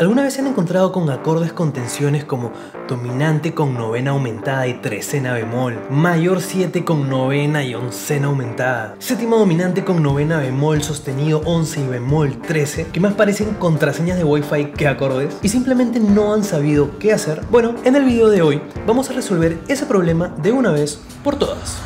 ¿Alguna vez se han encontrado con acordes con tensiones como dominante con novena aumentada y trecena bemol, mayor 7 con novena y oncena aumentada, séptima dominante con novena bemol sostenido 11 y bemol 13, que más parecen contraseñas de Wi-Fi que acordes, y simplemente no han sabido qué hacer? Bueno, en el video de hoy vamos a resolver ese problema de una vez por todas.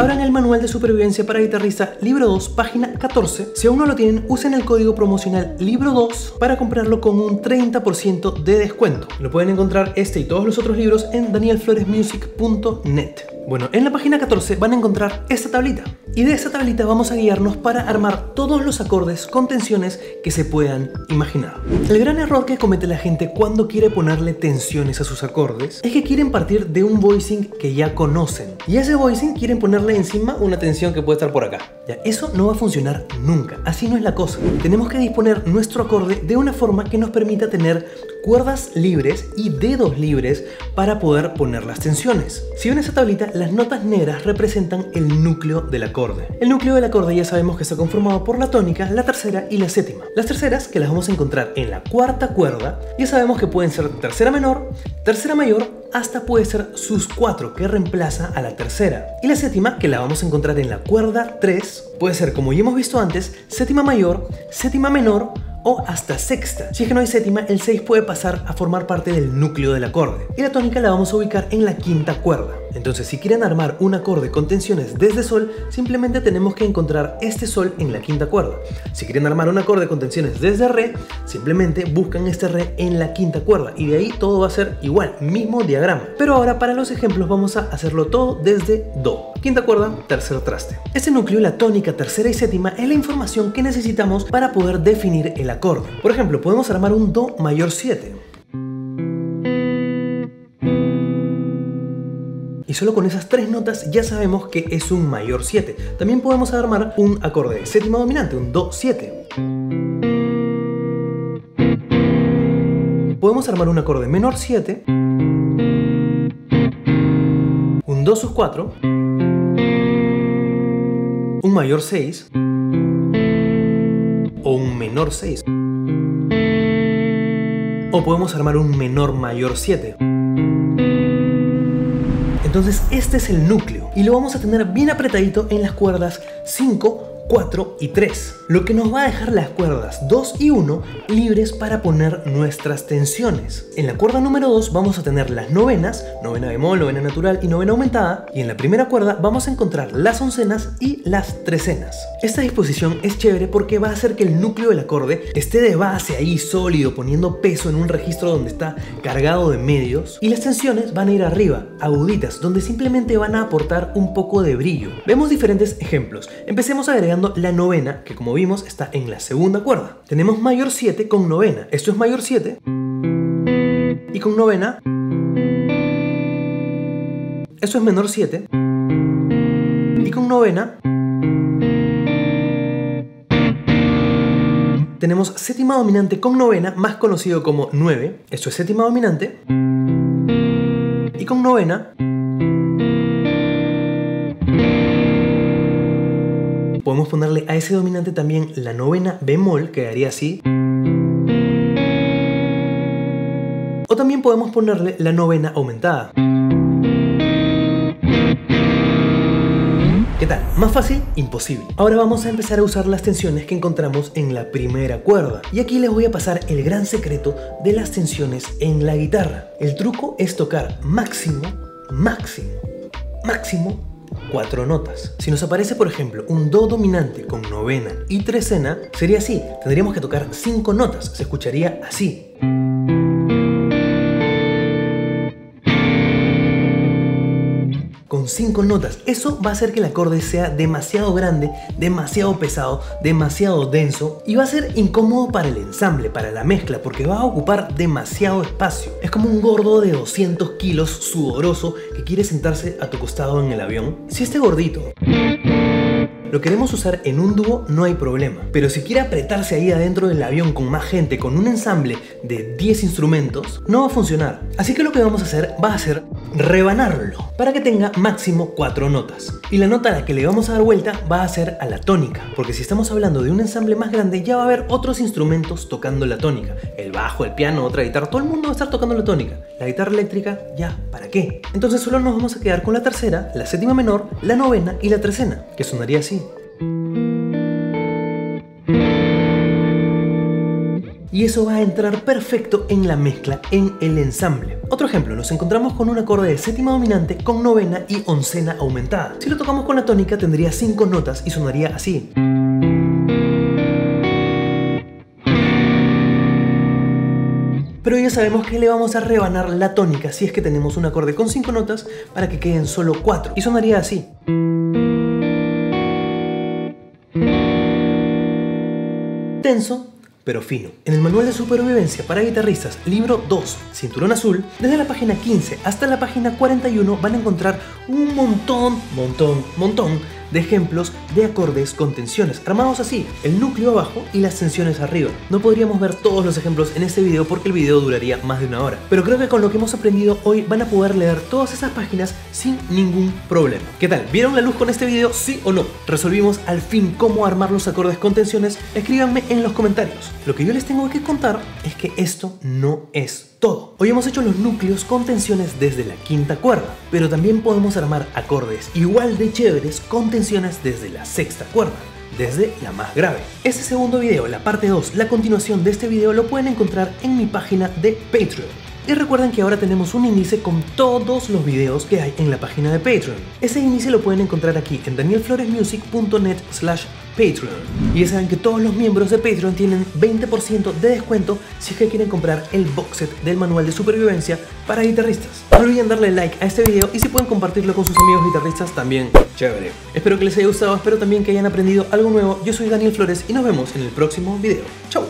Abran el Manual de Supervivencia para Guitarristas, libro 2, página 14. Si aún no lo tienen, usen el código promocional libro 2 para comprarlo con un 30% de descuento. Lo pueden encontrar este y todos los otros libros en danielfloresmusic.net. Bueno, en la página 14 van a encontrar esta tablita. Y de esta tablita vamos a guiarnos para armar todos los acordes con tensiones que se puedan imaginar. El gran error que comete la gente cuando quiere ponerle tensiones a sus acordes es que quieren partir de un voicing que ya conocen. Y a ese voicing quieren ponerle encima una tensión que puede estar por acá. Ya, eso no va a funcionar nunca. Así no es la cosa. Tenemos que disponer nuestro acorde de una forma que nos permita tener cuerdas libres y dedos libres para poder poner las tensiones. Si ven esa tablita, las notas negras representan el núcleo del acorde. El núcleo del acorde ya sabemos que está conformado por la tónica, la tercera y la séptima. Las terceras, que las vamos a encontrar en la cuarta cuerda, ya sabemos que pueden ser tercera menor, tercera mayor, hasta puede ser sus4, que reemplaza a la tercera. Y la séptima, que la vamos a encontrar en la cuerda 3, puede ser, como ya hemos visto antes, séptima mayor, séptima menor, o hasta sexta. Si es que no hay séptima, el 6 puede pasar a formar parte del núcleo del acorde. Y la tónica la vamos a ubicar en la quinta cuerda. Entonces, si quieren armar un acorde con tensiones desde sol, simplemente tenemos que encontrar este sol en la quinta cuerda. Si quieren armar un acorde con tensiones desde re, simplemente buscan este re en la quinta cuerda. Y de ahí todo va a ser igual, mismo diagrama. Pero ahora, para los ejemplos, vamos a hacerlo todo desde do. Quinta cuerda, tercer traste. Este núcleo, la tónica, tercera y séptima, es la información que necesitamos para poder definir el acorde. Por ejemplo, podemos armar un do mayor 7. Y solo con esas tres notas ya sabemos que es un mayor 7. También podemos armar un acorde de séptima dominante, un do 7. Podemos armar un acorde menor 7, un do sus 4, un mayor 6 o un menor 6, o podemos armar un menor mayor 7. Entonces este es el núcleo y lo vamos a tener bien apretadito en las cuerdas 5, 4 y 3, lo que nos va a dejar las cuerdas 2 y 1 libres para poner nuestras tensiones. En la cuerda número 2 vamos a tener las novenas, novena bemol, novena natural y novena aumentada, y en la primera cuerda vamos a encontrar las oncenas y las trecenas. Esta disposición es chévere porque va a hacer que el núcleo del acorde esté de base ahí sólido, poniendo peso en un registro donde está cargado de medios, y las tensiones van a ir arriba, aguditas, donde simplemente van a aportar un poco de brillo. Vemos diferentes ejemplos. Empecemos agregando la novena, que como vimos está en la segunda cuerda. Tenemos mayor 7 con novena. Esto es mayor 7 y con novena. Esto es menor 7 y con novena. Tenemos séptima dominante con novena, más conocido como 9. Esto es séptima dominante y con novena. Podemos ponerle a ese dominante también la novena bemol, quedaría así. O también podemos ponerle la novena aumentada. ¿Qué tal? ¿Más fácil? Imposible. Ahora vamos a empezar a usar las tensiones que encontramos en la primera cuerda. Y aquí les voy a pasar el gran secreto de las tensiones en la guitarra. El truco es tocar máximo 4 notas. Si nos aparece, por ejemplo, un do dominante con novena y trecena, sería así. Tendríamos que tocar 5 notas. Se escucharía así. Con 5 notas. Eso va a hacer que el acorde sea demasiado grande, demasiado pesado, demasiado denso, y va a ser incómodo para el ensamble, para la mezcla, porque va a ocupar demasiado espacio. Es como un gordo de 200 kilos sudoroso que quiere sentarse a tu costado en el avión. Si este gordito lo queremos usar en un dúo, no hay problema. Pero si quiere apretarse ahí adentro del avión con más gente, con un ensamble de 10 instrumentos, no va a funcionar. Así que lo que vamos a hacer va a ser rebanarlo para que tenga máximo 4 notas. Y la nota a la que le vamos a dar vuelta va a ser a la tónica, porque si estamos hablando de un ensamble más grande ya va a haber otros instrumentos tocando la tónica. El bajo, el piano, otra guitarra, todo el mundo va a estar tocando la tónica. La guitarra eléctrica, ya, ¿para qué? Entonces solo nos vamos a quedar con la tercera, la séptima menor, la novena y la trecena, que sonaría así. Y eso va a entrar perfecto en la mezcla, en el ensamble. Otro ejemplo, nos encontramos con un acorde de séptima dominante con novena y oncena aumentada. Si lo tocamos con la tónica tendría 5 notas y sonaría así. Pero ya sabemos que le vamos a rebanar la tónica si es que tenemos un acorde con 5 notas para que queden solo 4 y sonaría así. Tenso, pero fino. En el Manual de Supervivencia para Guitarristas, libro 2, Cinturón Azul, desde la página 15 hasta la página 41 van a encontrar un montón de ejemplos de acordes con tensiones, armados así, el núcleo abajo y las tensiones arriba. No podríamos ver todos los ejemplos en este video porque el video duraría más de una hora, pero creo que con lo que hemos aprendido hoy van a poder leer todas esas páginas sin ningún problema. ¿Qué tal? ¿Vieron la luz con este video? ¿Sí o no? ¿Resolvimos al fin cómo armar los acordes con tensiones? Escríbanme en los comentarios. Lo que yo les tengo que contar es que esto no es todo. Hoy hemos hecho los núcleos con tensiones desde la quinta cuerda, pero también podemos armar acordes igual de chéveres con tensiones desde la sexta cuerda, desde la más grave. Este segundo video, la parte 2, la continuación de este video, lo pueden encontrar en mi página de Patreon. Y recuerden que ahora tenemos un índice con todos los videos que hay en la página de Patreon. Ese índice lo pueden encontrar aquí en danielfloresmusic.net/Patreon. Y ya saben que todos los miembros de Patreon tienen 20% de descuento si es que quieren comprar el box set del Manual de Supervivencia para Guitarristas. No olviden darle like a este video y si pueden compartirlo con sus amigos guitarristas también, chévere. Espero que les haya gustado, espero también que hayan aprendido algo nuevo. Yo soy Daniel Flores y nos vemos en el próximo video. ¡Chau!